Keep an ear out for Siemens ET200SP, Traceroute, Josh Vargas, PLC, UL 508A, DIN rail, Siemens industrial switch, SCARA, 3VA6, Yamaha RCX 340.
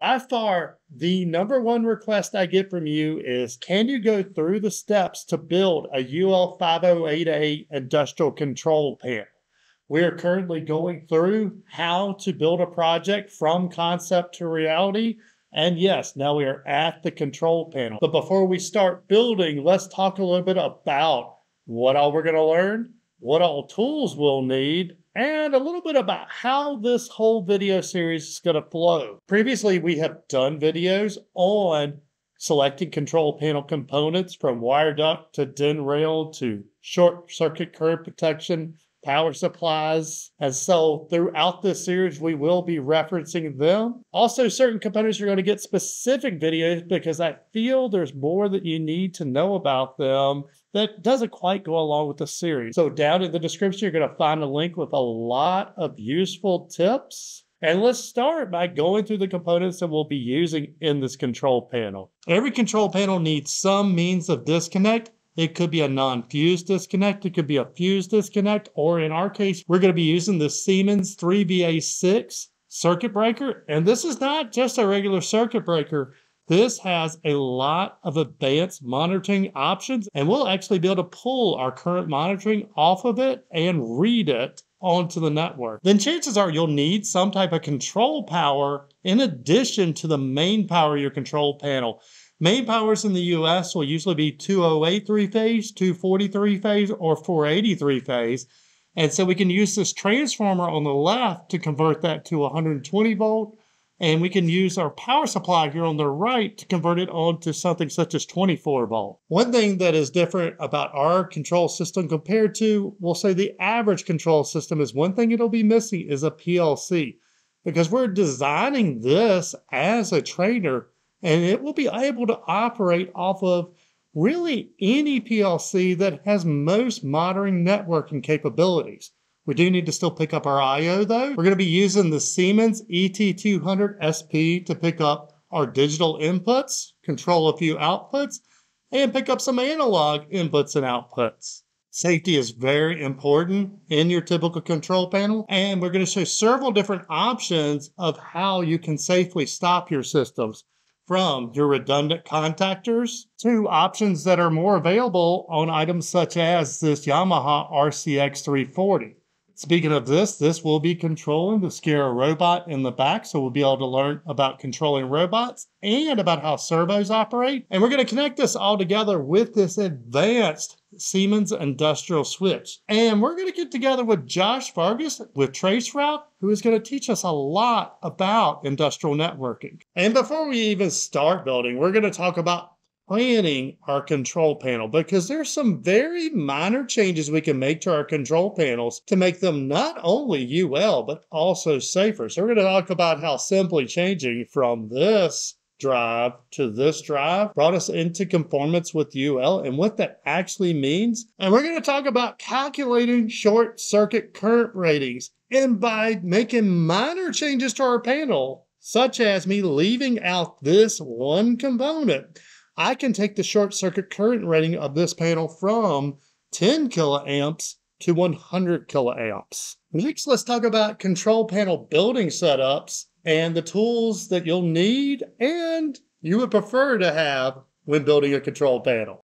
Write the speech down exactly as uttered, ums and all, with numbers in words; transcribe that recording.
by far the number one request I get from you is, can you go through the steps to build a U L five oh eight A industrial control panel? We are currently going through how to build a project from concept to reality. And yes, now we are at the control panel. But before we start building, let's talk a little bit about what all we're going to learn, what all tools we'll need, and a little bit about how this whole video series is going to flow. Previously, we have done videos on selecting control panel components from wire duct to D I N rail to short circuit current protection, power supplies. And so throughout this series, we will be referencing them. Also, certain components are going to get specific videos because I feel there's more that you need to know about them that doesn't quite go along with the series. So down in the description, you're going to find a link with a lot of useful tips. And let's start by going through the components that we'll be using in this control panel. Every control panel needs some means of disconnect. It could be a non-fused disconnect, it could be a fused disconnect, or in our case, we're going to be using the Siemens three V A six circuit breaker. And this is not just a regular circuit breaker. This has a lot of advanced monitoring options, and we'll actually be able to pull our current monitoring off of it and read it onto the network. Then chances are you'll need some type of control power in addition to the main power of your control panel. Main powers in the U S will usually be two oh eight three-phase, two forty three-phase, or four eighty three-phase. And so we can use this transformer on the left to convert that to one hundred twenty volt. And we can use our power supply here on the right to convert it onto something such as twenty-four volt. One thing that is different about our control system compared to, we'll say, the average control system is one thing it'll be missing is a P L C. Because we're designing this as a trainer, and it will be able to operate off of really any P L C that has most modern networking capabilities. We do need to still pick up our I O though. We're going to be using the Siemens E T two hundred S P to pick up our digital inputs, control a few outputs, and pick up some analog inputs and outputs. Safety is very important in your typical control panel, and we're going to show several different options of how you can safely stop your systems, from your redundant contactors to options that are more available on items such as this Yamaha R C X three forty. Speaking of this, this will be controlling the SCARA robot in the back, so we'll be able to learn about controlling robots and about how servos operate. And we're going to connect this all together with this advanced Siemens industrial switch. And we're going to get together with Josh Vargas with Traceroute, who is going to teach us a lot about industrial networking. And before we even start building, we're going to talk about planning our control panel, because there's some very minor changes we can make to our control panels to make them not only U L, but also safer. So we're going to talk about how simply changing from this drive to this drive brought us into conformance with U L and what that actually means. And we're going to talk about calculating short circuit current ratings. And by making minor changes to our panel, such as me leaving out this one component, I can take the short circuit current rating of this panel from ten kiloamps to one hundred kiloamps. Next, let's talk about control panel building setups and the tools that you'll need and you would prefer to have when building a control panel.